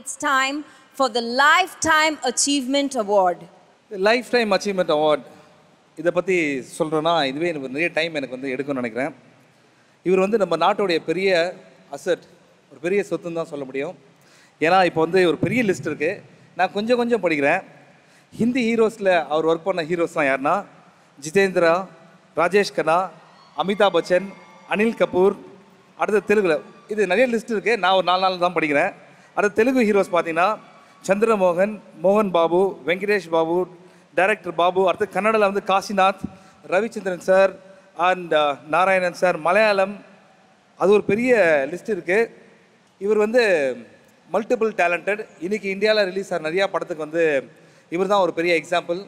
it's time for the Lifetime Achievement Award. The Lifetime Achievement Award. இதை பற்றி சொல்கிறேன்னா இதுவே எனக்கு நிறைய டைம் எனக்கு வந்து எடுக்கணும்னு நினைக்கிறேன். இவர் வந்து நம்ம நாட்டோடைய பெரிய அசட், ஒரு பெரிய சொத்துன்னு தான் சொல்ல முடியும். ஏன்னா இப்போ வந்து ஒரு பெரிய லிஸ்ட் இருக்குது. நான் கொஞ்சம் கொஞ்சம் படிக்கிறேன். ஹிந்தி ஹீரோஸில் அவர் ஒர்க் பண்ண ஹீரோஸ்லாம் யாருன்னா ஜிதேந்திரா, ராஜேஷ் கண்ணா, அமிதாப் பச்சன், அனில் கபூர். அடுத்த தெலுங்குல இது நிறைய லிஸ்ட் இருக்குது. நான் ஒரு 4 நாள் தான் படிக்கிறேன். அடுத்த தெலுங்கு ஹீரோஸ் பார்த்தீங்கன்னா சந்திரமோகன், மோகன் பாபு, வெங்கடேஷ் பாபு, டைரக்டர் பாபு. அடுத்து கன்னடில் வந்து Kashinath, Ravichandran sir and Narayanan sir. Malayalam அது ஒரு பெரிய லிஸ்ட் இருக்குது. இவர் வந்து மல்டிபிள் டேலண்டட். இன்றைக்கி இந்தியாவில் ரிலீஸ் ஆகிற நிறையா படத்துக்கு வந்து இவர் தான் ஒரு பெரிய எக்ஸாம்பிள்.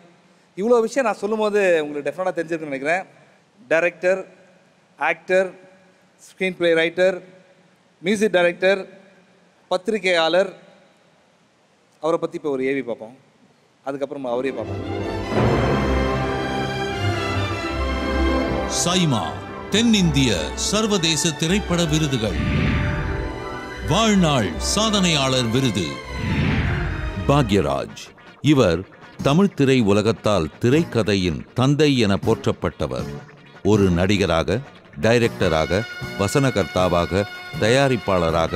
இவ்வளோ விஷயம் நான் சொல்லும் போது உங்களுக்கு டெஃபினட்டாக தெரிஞ்சிருக்குன்னு நினைக்கிறேன். Director, actor, screenplay writer, music director, பத்திரிகையாளர். அவரை பற்றி இப்போ ஒரு ஏவி பார்ப்போம், அதுக்கப்புறமா அவரே பார்ப்போம். சைமா தென்னிந்திய சர்வதேச திரைப்பட விருதுகள். வாழ்நாள் சாதனையாளர் விருது பாக்யராஜ். இவர் தமிழ் திரை உலகத்தால் திரைக்கதையின் தந்தை என போற்றப்பட்டவர். ஒரு நடிகராக, டைரக்டராக, வசனகர்த்தாவாக, தயாரிப்பாளராக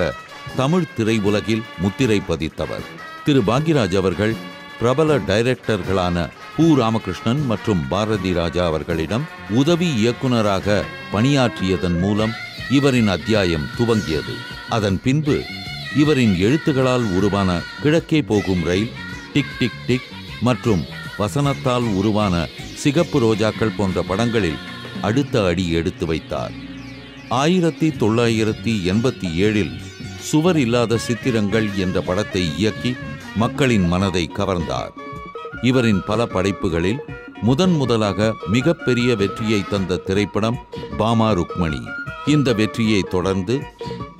தமிழ் திரை உலகில் முத்திரை பதித்தவர். திரு பாக்யராஜ் அவர்கள் பிரபல டைரக்டர்களான பூ ராமகிருஷ்ணன் மற்றும் பாரதிராஜா அவர்களிடம் உதவி இயக்குநராக பணியாற்றியதன் மூலம் இவரின் அத்தியாயம் துவங்கியது. அதன் பின்பு இவரின் எழுத்துகளால் உருவான கிழக்கே போகும் ரயில், டிக் டிக் டிக் மற்றும் வசனத்தால் உருவான சிகப்பு ரோஜாக்கள் போன்ற படங்களில் அடுத்த அடி எடுத்து வைத்தார். 1987இல் சுவர் இல்லாத சித்திரங்கள் என்ற படத்தை இயக்கி மக்களின் மனதை கவர்ந்தார். இவரின் பல படைப்புகளில் முதன் முதலாக மிகப்பெரிய வெற்றியை தந்த திரைப்படம் பாமா ருக்மணி. இந்த வெற்றியை தொடர்ந்து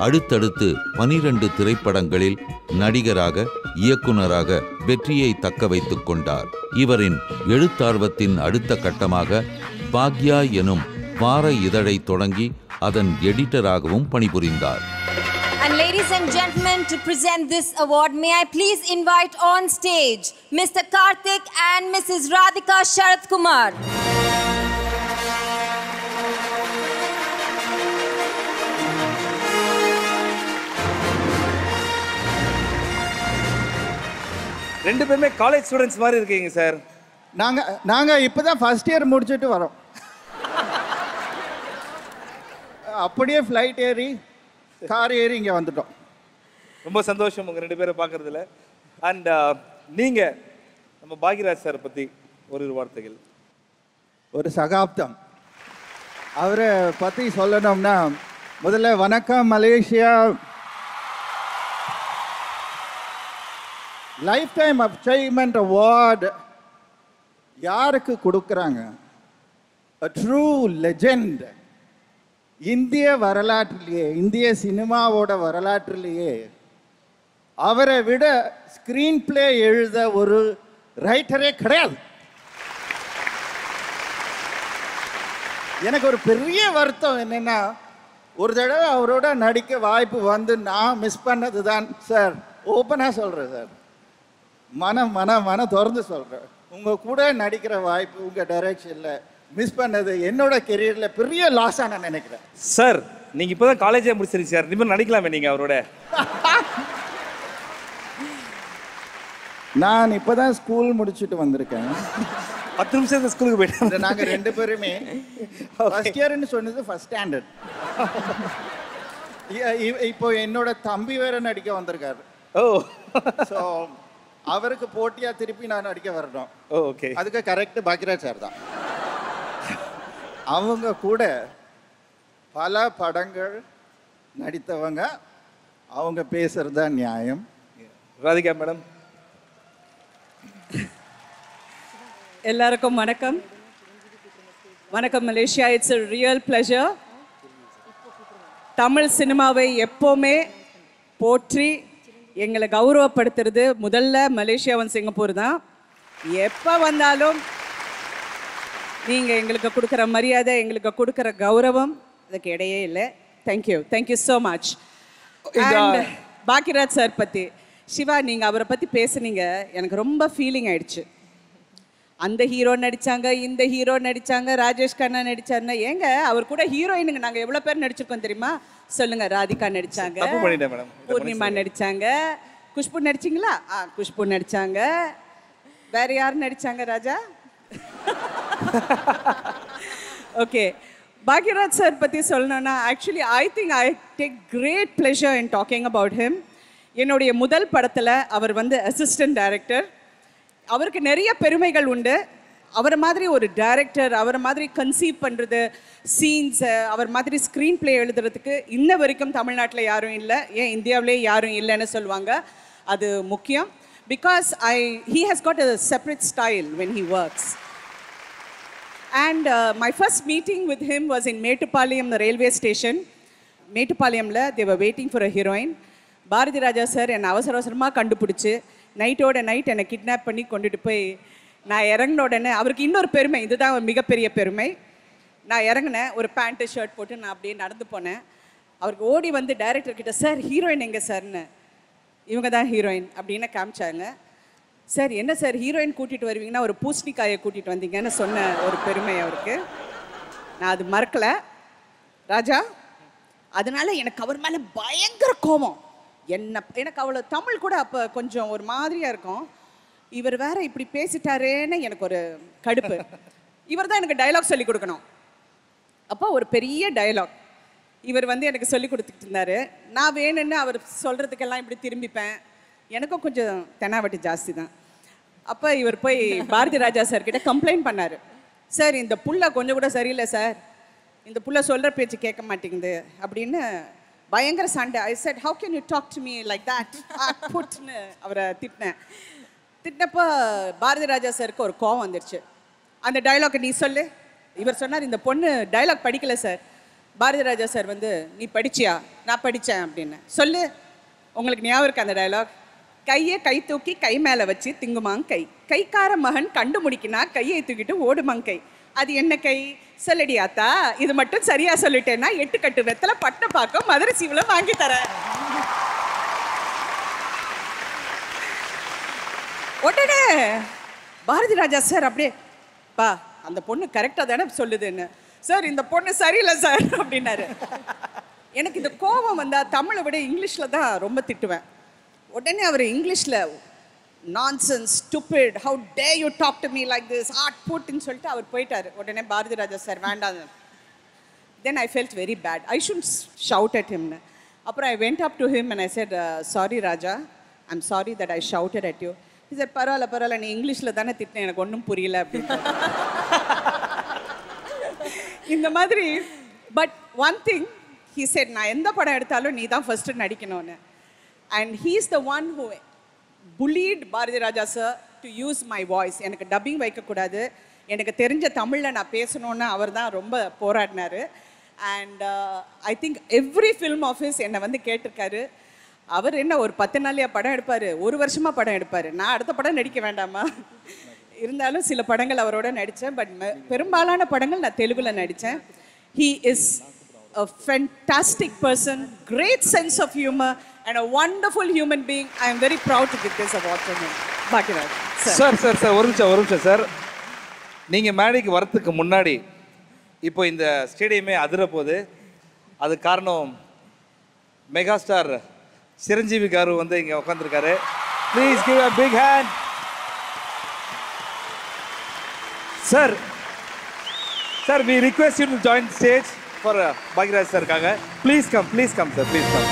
அடுத்தடுத்து 12 திரைப்படங்களில் நடிகராக, இயக்குநராக வெற்றியை தக்க வைத்துக் கொண்டார். இவரின் எழுத்தார்வத்தின் அடுத்த கட்டமாக பாக்யா எனும் வார இதழை தொடங்கி அதன் எடிட்டராகவும் பணிபுரிந்தார். And ladies and gentlemen, to present this award, may I please invite on stage Mr. Karthik and Mrs. Radhika Sharath Kumar. ரெண்டு பேருமே காலேஜ் ஸ்டூடண்ட்ஸ் மாதிரி இருக்கீங்க சார். நாங்க இப்பதான் ஃபர்ஸ்ட் இயர் முடிச்சிட்டு வரோம். அப்படியே ஃப்ளைட் ஏறி கார் ஏறி இங்கே வந்துட்டோம். ரொம்ப சந்தோஷம் உங்கள் ரெண்டு பேரை பார்க்குறதுல. அண்ட் நீங்கள் நம்ம பாக்யராஜ் சார் பற்றி ஒரு வார்த்தைகள். ஒரு சகாப்தம் அவரை பற்றி சொல்லணும்னா முதல்ல வணக்கம் Malaysia. Lifetime achievement award யாருக்கு கொடுக்குறாங்க? A true legend. இந்திய வரலாற்றிலேயே, இந்திய சினிமாவோட வரலாற்றிலேயே அவரை விட ஸ்க்ரீன் பிளே எழுத ஒரு ரைட்டரே கிடையாது. எனக்கு ஒரு பெரிய வருத்தம் என்னென்னா, ஒரு தடவை அவரோட நடிக்க வாய்ப்பு வந்து நான் மிஸ் பண்ணது தான் சார். ஓப்பனாக சொல்கிறேன் சார், மன திறந்து சொல்கிறேன். உங்கள் கூட நடிக்கிற வாய்ப்பு உங்கள் டைரக்ஷனில் மிஸ் பண்ணது என்னோட கெரியர்ல பெரிய லாஸ் ஆன நினைக்கிறேன் சார். நீங்க இப்பதான் காலேஜே முடிச்சிருச்சு சார், இனிமேல் நடிக்கலாமே நீங்க அவரோட. நான் இப்பதான் ஸ்கூல் முடிச்சுட்டு வந்திருக்கேன். 10 நிமிஷம் ஸ்கூலுக்கு போயிட்டேன். நாங்க ரெண்டு பேருமே ஃபர்ஸ்ட் இயர்னு சொன்னது ஃபர்ஸ்ட் ஸ்டாண்டர்ட். இப்போ என்னோட தம்பி வேற நடிக்க வந்திருக்காரு. ஓ, ஸோ அவருக்கு போட்டியா திருப்பி நான் நடிக்க வரணும். ஓகே, அதுக்கு கரெக்ட் பாக்யராஜ் சார் தான். அவங்க கூட பல படங்கள் நடித்தவங்க, அவங்க பேசுறது தான் நியாயம். ராதிகா மேடம். எல்லாருக்கும் வணக்கம். வணக்கம் Malaysia. It's a real pleasure. Tamil சினிமாவை எப்போவுமே போற்றி எங்களை கௌரவப்படுத்துறது முதல்ல மலேசியாவும் சிங்கப்பூர் தான். எப்போ வந்தாலும் நீங்கள் எங்களுக்கு கொடுக்குற மரியாதை, எங்களுக்கு கொடுக்குற கௌரவம், அதுக்கு இடையே இல்லை. Thank you, thank you so much. Bhagyaraj sir பற்றி சிவா, நீங்கள் அவரை பற்றி பேசுனீங்க, எனக்கு ரொம்ப ஃபீலிங் ஆயிடுச்சு. அந்த ஹீரோ நடித்தாங்க, இந்த ஹீரோ நடித்தாங்க, ராஜேஷ் கண்ணா நடித்தாருன்னா, ஏங்க அவர் கூட ஹீரோயினுங்க நாங்கள் எவ்வளோ பேர் நடிச்சிருக்கோம் தெரியுமா? சொல்லுங்கள். ராதிகா நடித்தாங்க, பூர்ணிமா நடித்தாங்க, குஷ்பு நடிச்சிங்களா? ஆ, குஷ்பு நடித்தாங்க. வேறு யார் நடித்தாங்க ராஜா? ஓகே, பாக்யராஜ் சார் பற்றி சொல்லணும்னா, actually I think I take great pleasure in talking about him. என்னுடைய முதல் படத்தில் அவர் வந்து அசிஸ்டன்ட் டைரக்டர். அவருக்கு நிறைய பெருமைகள் உண்டு. அவரை மாதிரி ஒரு டைரக்டர், அவரை மாதிரி கன்சீவ் பண்ணுறது சீன்ஸு, அவர் மாதிரி ஸ்க்ரீன் பிளே எழுதுறதுக்கு இன்ன வரைக்கும் தமிழ்நாட்டில் யாரும் இல்லை, ஏன் இந்தியாவிலே யாரும் இல்லைன்னு சொல்லுவாங்க. அது முக்கியம். Because he has got a separate style when he works. And my first meeting with him was in Mettupalayam, the railway station. Mettupalayamla, they were waiting for a heroine. Bharathiraja sir enna avasaravasaramma kandupidichu night oda night enna kidnap panni konditu poi na erangna odane avarku innoru perumai idha miga periya perumai na erangna or pant shirt potu na apdi nadandu pone avarku odi vandu director kitta sir heroine enga sir nu ivanga da heroine apdina kaamchaanga sir enna sir heroine kootitu varvinga na or poosnikaya kootitu vandinga nu sonna or perumai avarku na adu markala raja adanaala enak avar mele bayangara kovam. என்ன எனக்கு அவ்வளோ தமிழ் கூட அப்போ கொஞ்சம் ஒரு மாதிரியாக இருக்கும். இவர் வேற இப்படி பேசிட்டாரேன்னு எனக்கு ஒரு கடுப்பு. இவர் தான் எனக்கு டைலாக் சொல்லிக் கொடுக்கணும். அப்போ ஒரு பெரிய டைலாக் இவர் வந்து எனக்கு சொல்லிக் கொடுத்துட்டு இருந்தார். நான் வேணும்னு அவர் சொல்கிறதுக்கெல்லாம் இப்படி திரும்பிப்பேன். எனக்கும் கொஞ்சம் தெனாவட்டி ஜாஸ்தி தான். அப்போ இவர் போய் பாரதிராஜா சார்கிட்ட கம்ப்ளைண்ட் பண்ணார். சார் இந்த புள்ள கொஞ்சம் கூட சரியில்லை சார், இந்த புள்ள சொல்கிற பேச்சு கேட்க மாட்டேங்குது அப்படின்னு பயங்கர சண்டை. I said how can you talk to me like that போட்டுன்னு அவரை திட்டினப்போ பாரதிராஜா சாருக்கு ஒரு கோவம் வந்துடுச்சு. அந்த டைலாக்கை நீ சொல்லு. இவர் சொன்னார், இந்த பொண்ணு டைலாக் படிக்கலை சார். பாரதிராஜா சார் வந்து, நீ படிச்சியா? நான் படித்தேன் அப்படின்னு சொல்லு. உங்களுக்கு ஞாபகம் இருக்கு அந்த டைலாக்? கையை கை தூக்கி கை மேலே வச்சு திங்குமாங் கை, கைக்கார மகன் கண்டு முடிக்கினா கையை தூக்கிட்டு ஓடுமாங் கை, அது என்ன கை சொல்லடியாத்தா, இது மட்டும் சரியா சொல்லிட்டேன்னா 8 கட்டு வெத்தலை பட்டை பார்க்க மதுரை சீவில் வாங்கி தர. உடனே பாரதிராஜா சார் அப்படியே, பா அந்த பொண்ணு கரெக்டாக தானே சொல்லுதுன்னு. சார் இந்த பொண்ணு சரியில்லை சார் அப்படின்னாரு. எனக்கு இந்த கோபம் வந்தால் தமிழை விட இங்கிலீஷில் தான் ரொம்ப திட்டுவேன். உடனே அவர் இங்கிலீஷில் nonsense, stupid, how dare you talk to me like this, art put in solta avar poitar. Odane Bharathiraja sir vandha. Then I felt very bad. I shouldn't shout at him. Apra I went up to him and I said, sorry Raja, I'm sorry that I shouted at you. He said, parala parala nee english la dhaan tittna enak onnum puriyala apdi indha madri. But one thing he said, na endha padam eduthalum nee dhaan first nadikkanum nu. And he is the one who bullied Bharathiraja sir to use my voice. எனக்கு dubbing வைக்கக்கூடாது, எனக்கு தெரிஞ்ச தமிழில் நான் பேசணுன்னு அவர் தான் ரொம்ப போராடினார். And I think every film office என்னை வந்து கேட்டிருக்காரு. அவர் என்ன ஒரு 10 நாளையாக படம் எடுப்பார், ஒரு வருஷமாக படம் எடுப்பார். நான் அடுத்த படம் நடிக்க வேண்டாமா? இருந்தாலும் சில படங்கள் அவரோட நடித்தேன். பட் பெரும்பாலான படங்கள் நான் தெலுங்கில் நடித்தேன். He is a fantastic person, great sense of humor. And a wonderful human being. I am very proud to give this award to him. Bharathiraja sir. Sir, oru nimisha sir. Neenga madikku varathukku munnadi ipo indha stadium e adura podu. Adu kaaranam mega star Chiranjeevi garu vandu inga ukandirukkaru. Please give a big hand. Sir, we request you to join the stage for Bharathiraja sir kaga. Please come sir, please come.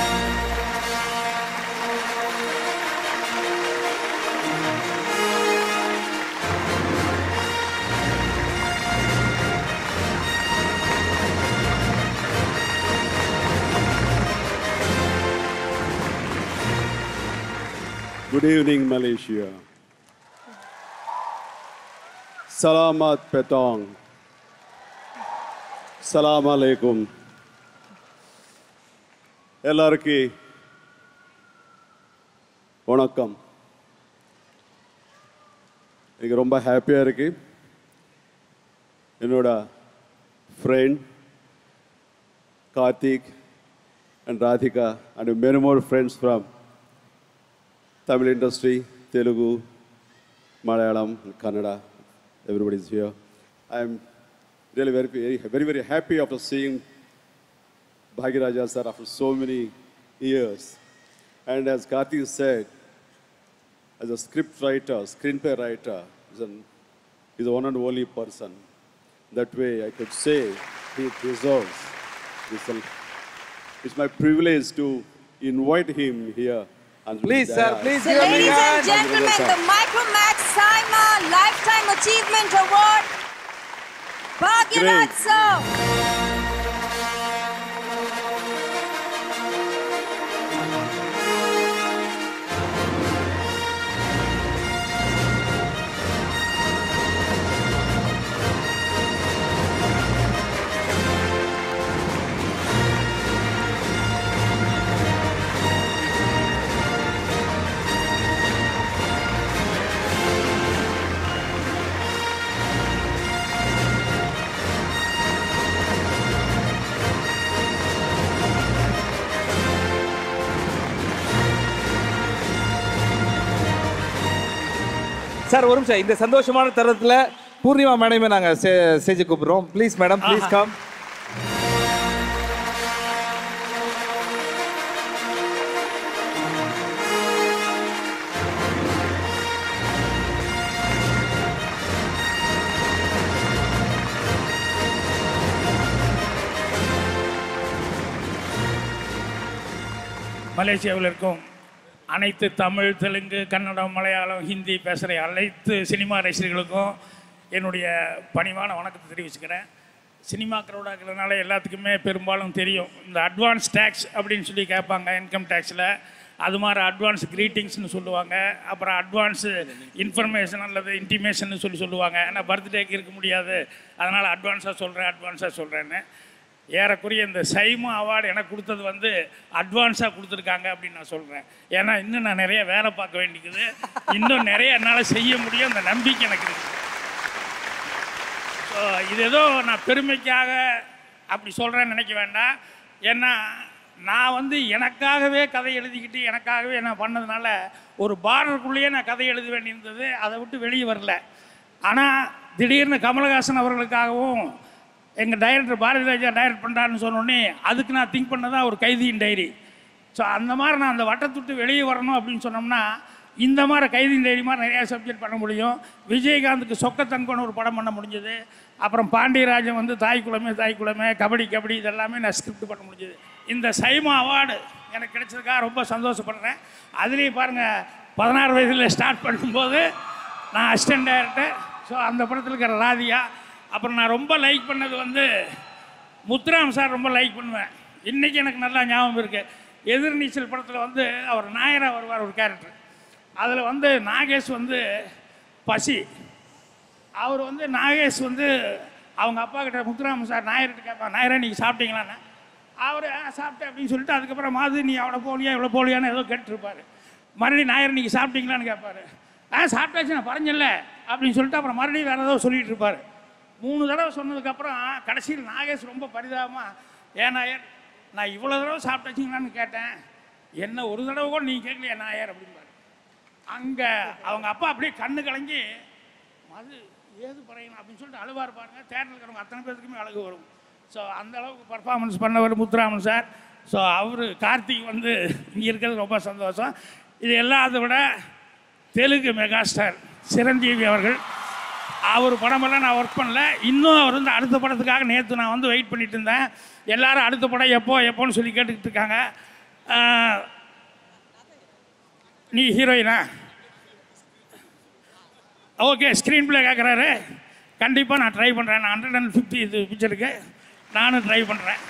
Good evening, Malaysia. Salamat petang. Assalamualaikum. Ellarku vanakkam. Enakku romba happy a irukku. Enoda friend Karthik and Radhika and many more friends from Tamil industry, Telugu, Malayalam, Kannada, everybody is here. I am really very, very happy after seeing Bharathiraja sir after so many years. And as Karthik said, as a script writer, screenplay writer, he's a one and only person. That way I could say he deserves this. It's my privilege to invite him here. Please, sir, please give him a hand. Ladies and gentlemen, the Micromax Siima Lifetime Achievement Award, Bharathiraja sir. Sir, one minute. In the Sandoshman Tarathla, Purnima Madam, I say you come. Please, Madam, please come. Malaysia will come. அனைத்து தமிழ் தெலுங்கு கன்னடம் மலையாளம் ஹிந்தி பேசுகிற அனைத்து cinema ரசிகர்களுக்கும் என்னுடைய பணிவான வணக்கத்தை தெரிவிச்சுக்கிறேன். Cinema க்ரௌடாக இருக்கிறதுனால எல்லாத்துக்குமே பெரும்பாலும் தெரியும் இந்த அட்வான்ஸ் டேக்ஸ் அப்படின்னு சொல்லி கேட்பாங்க இன்கம் டேக்ஸில். அது மாதிரி அட்வான்ஸ் க்ரீட்டிங்ஸ்னு சொல்லுவாங்க, அப்புறம் அட்வான்ஸு இன்ஃபர்மேஷன் அல்லது இன்டிமேஷன் சொல்லி சொல்லுவாங்க. ஏன்னா பர்த்டேக்கு இருக்க முடியாது, அதனால் அட்வான்ஸாக சொல்கிறேன்னு ஏறக்குறைய இந்த சைமா அவார்டு எனக்கு கொடுத்தது அட்வான்ஸாக கொடுத்துருக்காங்க அப்படின்னு நான் சொல்கிறேன். ஏன்னா இன்னும் நான் நிறைய வேலை பார்க்க வேண்டியது, இன்னும் நிறைய என்னால் செய்ய முடியும், அந்த நம்பிக்கை எனக்கு இருக்குது. ஸோ இது ஏதோ நான் பெருமைக்காக அப்படி சொல்கிறேன்னு நினைக்க வேண்டாம். ஏன்னா நான் எனக்காகவே கதை எழுதிக்கிட்டு எனக்காகவே நான் பண்ணதுனால ஒரு பார்டருக்குள்ளேயே நான் கதை எழுத வேண்டியிருந்தது, அதை விட்டு வெளியே வரல. ஆனால் திடீர்னு கமல்ஹாசன் அவர்களுக்காகவும் எங்கள் டைரக்டர் பாரதிராஜா டைரக்ட் பண்ணுறான்னு சொன்னோடனே அதுக்கு நான் திங்க் பண்ணதான் ஒரு கைதியின் டைரி. ஸோ அந்த மாதிரி நான் அந்த வட்டத்துட்டு வெளியே வரணும் அப்படின்னு சொன்னோம்னா இந்த மாதிரி கைதியின் டைரி மாதிரி நிறையா சப்ஜெக்ட் பண்ண முடியும். விஜயகாந்துக்கு சொக்கத்தன்கோன்னு ஒரு படம் பண்ண முடிஞ்சது, அப்புறம் பாண்டியராஜன் தாய்க்குளமே, கபடி இதெல்லாமே நான் ஸ்கிரிப்ட் பண்ண முடிஞ்சது. இந்த சைமா அவார்டு எனக்கு கிடைச்சதுக்காக ரொம்ப சந்தோஷப்படுறேன். அதுலேயும் பாருங்கள் 16 வயதில் ஸ்டார்ட் பண்ணும்போது நான் அசிஸ்டன்ட் டைரக்டர். ஸோ அந்த படத்தில் இருக்கிற ராதியா, அப்புறம் நான் ரொம்ப லைக் பண்ணது முத்துராம் சார் ரொம்ப லைக் பண்ணுவேன். இன்றைக்கி எனக்கு நல்லா ஞாபகம் இருக்குது. எதிர்நீச்சல் படத்தில் அவர் நாயராக வருவார் ஒரு கேரக்டர். அதில் நாகேஷ் பசி, அவர் நாகேஷ் அவங்க அப்பா கிட்ட முத்துராம் சார் நாயர்கிட்ட கேட்பாங்க, நாயரா நீங்கள் சாப்பிட்டீங்களான்னு. அவர் சாப்பிட்டேன் அப்படின்னு சொல்லிட்டு அதுக்கப்புறம் மாது நீ அவ்வளோ போலியா இவ்வளோ போலியான்னு ஏதோ கேட்டுருப்பார். மறுபடியும் நாயர் நீங்கள் சாப்பிட்டீங்களான்னு கேட்பார். சாப்பிட்டாச்சு நான் பறஞ்சில்ல அப்படின்னு சொல்லிட்டு அப்புறம் மறுபடியும் வேறு ஏதோ சொல்லிகிட்டு இருப்பார். 3 தடவை சொன்னதுக்கப்புறம் கடைசியில் நாகேஷ் ரொம்ப பரிதாபமாக, ஏன் நாயர் நான் இவ்வளோ தடவை சாப்பிட்டச்சிங்களான்னு கேட்டேன், என்ன ஒரு தடவை கூட நீங்கள் கேட்கலையே நாயர் அப்படின்பாரு. அங்கே அவங்க அப்பா அப்படியே கண்ணு கலங்கி மது ஏது பறையணும் அப்படின்னு சொல்லிட்டு அழுவாக இருப்பாருங்க. தேட்டரில் இருக்கிறவங்க அத்தனை பேருக்குமே அழகு வரும். ஸோ அந்தளவுக்கு பர்ஃபார்மன்ஸ் பண்ணவர் முத்துராமன் சார். ஸோ அவர் கார்த்திக் இங்கே இருக்கிறது ரொம்ப சந்தோஷம். இது எல்லாம் அதை விட தெலுங்கு மெகாஸ்டார் சிரஞ்சீவி அவர்கள், அவர் படமெல்லாம் நான் ஒர்க் பண்ணல, இன்னும் அவர் அடுத்த படத்துக்காக நேற்று நான் வெயிட் பண்ணிட்டு இருந்தேன். எல்லாரும் அடுத்த படம் எப்போன்னு சொல்லி கேட்டுக்கிட்டு இருக்காங்க. நீ ஹீரோயினா? ஓகே, ஸ்க்ரீன் பிளே கேட்குறாரு, கண்டிப்பாக நான் ட்ரை பண்ணுறேன். நான் 150 இது பிக்சருக்கு நானும் ட்ரை பண்ணுறேன்.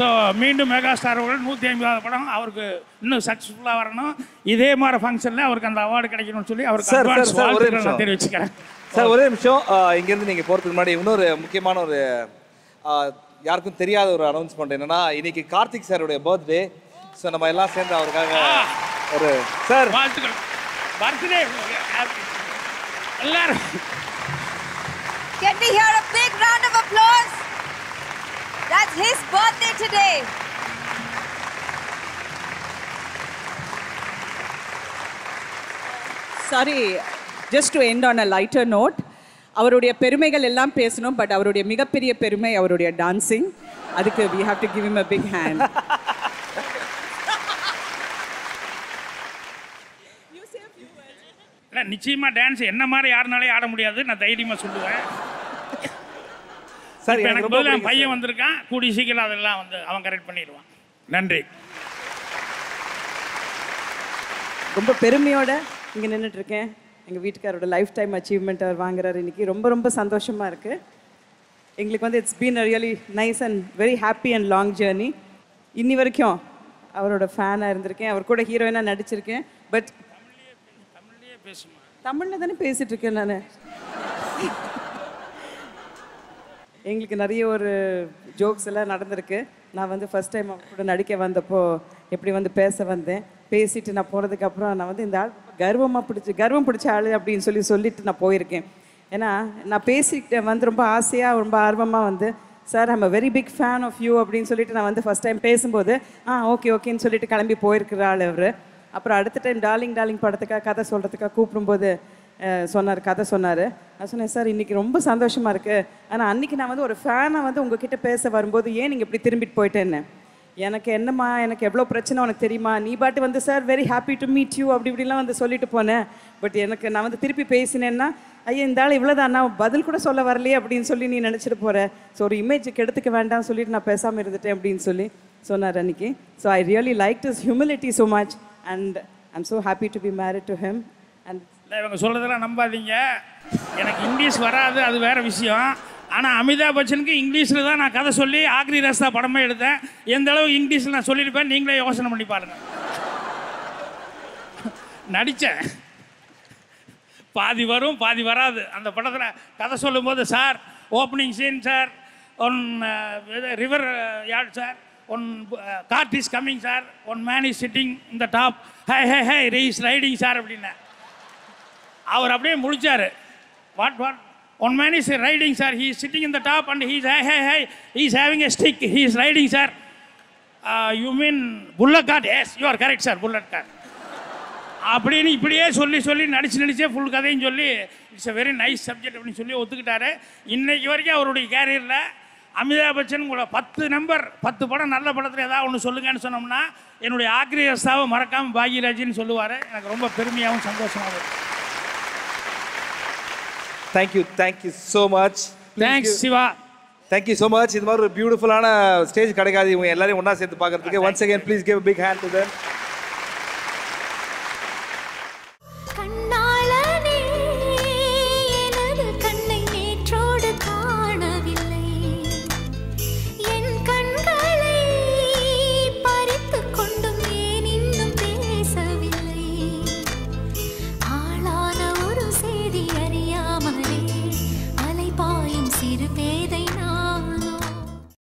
ஸோ மீண்டும் மெகாஸ்டார் அவர்கள் 150வது படம், அவருக்கு இன்னும் சக்ஸஸ்ஃபுல்லாக வரணும். இதே மாதிரி ஃபங்க்ஷனில் அவருக்கு அந்த அவார்டு கிடைக்கணும்னு சொல்லி அவருக்கு நான் தெரிவிச்சுக்கிறேன். சார் ஒரே நிமிஷம், இங்கேருந்து நீங்கள் போகிறதுக்கு முன்னாடி இன்னொரு முக்கியமான ஒரு யாருக்கும் தெரியாத ஒரு அனௌன்ஸ்மெண்ட் என்னன்னா, இன்னைக்கு கார்த்திக் சாருடைய பர்த்டே. ஸோ நம்ம எல்லாம் சேர்ந்து அவருக்காக ஒரு சார் வாழ்த்துக்கள். பர்த்டே எல்லாரும் Can we hear a big round of applause? That's his birthday today. sorry, just to end on a lighter note. அவருடைய பெருமைகள் எல்லாம் பேசணும், பட் அவருடைய மிகப்பெரிய பெருமை அவருடைய டான்சிங். அதுக்கு we have to give him a big hand. You say a few words. நான் நிச்சயமா டான்ஸ் என்ன மாதிரி யாருனாலும் ஆட முடியாது, நான் தைரியமா சொல்லுவேன். சரி, எனக்கு ஒரு பையன் வந்திருக்கான், கூடி சீக்கிரம் அதெல்லாம் வந்து அவன் கரெக்ட் பண்ணிடுவான். நன்றி. ரொம்ப பெருமையோட இங்க நின்னுட்டு இருக்கேன். எங்க வீட்டுக்காரோட லைஃப் டைம் அச்சீவ்மெண்ட் அவர் வாங்குறாரு இன்னைக்கு. ரொம்ப ரொம்ப சந்தோஷமா இருக்கு எங்களுக்கு. வந்து it's been a really nice and very happy and long journey. இன்னி வரைக்கும் அவரோட ஃபேனா இருந்திருக்கேன், அவர் கூட ஹீரோயினா நடிச்சிருக்கேன். பட் தமிழ்லயே பேசுமா? தமிழ்ல தானே பேசிட்டு இருக்கேன் நான். எங்களுக்கு நிறைய ஒரு ஜோக்ஸ் எல்லாம் நடந்திருக்கு. நான் வந்து ஃபர்ஸ்ட் டைம் அவர் கூட நடிக்க வந்தப்போ எப்படி வந்து பேச வந்தேன், பேசிட்டு நான் போனதுக்கப்புறம் நான் வந்து இந்த ஆள் கர்வமாக பிடிச்சி கர்வம் பிடிச்ச ஆள் அப்படின்னு சொல்லிட்டு நான் போயிருக்கேன். ஏன்னா நான் பேசிக்கிட்ட வந்து ரொம்ப ஆசையாக ரொம்ப ஆர்வமாக வந்து sir I'm a very big fan of you அப்படின்னு சொல்லிட்டு நான் வந்து ஃபஸ்ட் டைம் பேசும்போது ஓகே ஓகேன்னு சொல்லிட்டு கிளம்பி போயிருக்கிற ஆள் அவர். அப்புறம் அடுத்த டைம் டார்லிங் டார்லிங் படத்துக்காக கதை சொல்கிறதுக்காக கூப்பிடும்போது சொன்னார், கதை சொன்னார். நான் சொன்னேன் சார் இன்றைக்கி ரொம்ப சந்தோஷமாக இருக்குது, ஆனால் அன்றைக்கி நான் வந்து ஒரு ஃபேனாக வந்து உங்ககிட்ட பேச வரும்போது ஏன் நீங்கள் இப்படி திரும்பிட்டு போயிட்டேன்னு. எனக்கு என்னம்மா எனக்கு எவ்வளோ பிரச்சனை உனக்கு தெரியுமா, நீ பாட்டு வந்து sir very happy to meet you அப்படி இப்படிலாம் வந்து சொல்லிட்டு போனேன். பட் எனக்கு நான் வந்து திருப்பி பேசினேன்னா ஐயா இந்த ஆள் இவ்வளோதான் நான் பதில் கூட சொல்ல வரலையே அப்படின்னு சொல்லி நீ நினச்சிட்டு போகிற, ஸோ ஒரு இமேஜ் கெடுத்துக்க வேண்டாம்னு சொல்லிட்டு நான் பேசாமல் இருந்துட்டேன் அப்படின்னு சொல்லி சொன்னார் அன்றைக்கி. So I really like is humility so much and I'm so happy to be married to him. And இவங்க சொல்கிறதெல்லாம் நம்பாதீங்க, எனக்கு இங்கிலீஷ் வராது அது வேறு விஷயம். ஆனால் அமிதாப் பச்சனுக்கு இங்கிலீஷில் தான் நான் கதை சொல்லி ஆக்ரி ராஸ்தா படமே எடுத்தேன். எந்த அளவுக்கு இங்கிலீஷில் நான் சொல்லியிருப்பேன் நீங்களே யோசனை பண்ணி பாருங்கள். நடித்தேன், பாதி வரும் பாதி வராது. அந்த படத்தில் கதை சொல்லும்போது sir opening scene sir one river yard sir one card is coming sir one man is sitting இந்த top hey hey hey raise riding sir அப்படின்னா அவர் அப்படியே முடிச்சார். What what one man is riding sir, he is sitting in the top and he is hey hey hey he is having a stick, he is riding sir. You mean bullet cart? Yes, you are correct sir, bullet cart. அப்படினு இப்படியே சொல்லி நடிச்சே full கதையும் சொல்லி it's a very nice subject அப்படி சொல்லி ஒத்துக்கிட்டாரு. இன்னைக்கு வரைக்கும் அவருடைய கேரியர்ல அமிதாப் பச்சன் கூட 10 படம் நல்ல படத்துல ஏதாவது ஒன்று சொல்லுங்கன்னு சொன்னோம்னா என்னுடைய ஆக்ரி ரஸ்தாவை மறக்காம பாகிராஜின்னு சொல்லுவாரு. எனக்கு ரொம்ப பெருமையாகவும் சந்தோஷமாகவும். Thank you so much. Thanks Shiva, thank you so much. இது மாதிரி ஒரு பியூட்டிஃபுல்லான ஸ்டேஜ் கிடைக்காது இவங்க எல்லாரையும் ஒண்ணா சேர்த்து பார்க்கிறதுக்கு. Once again please give a big hand to them.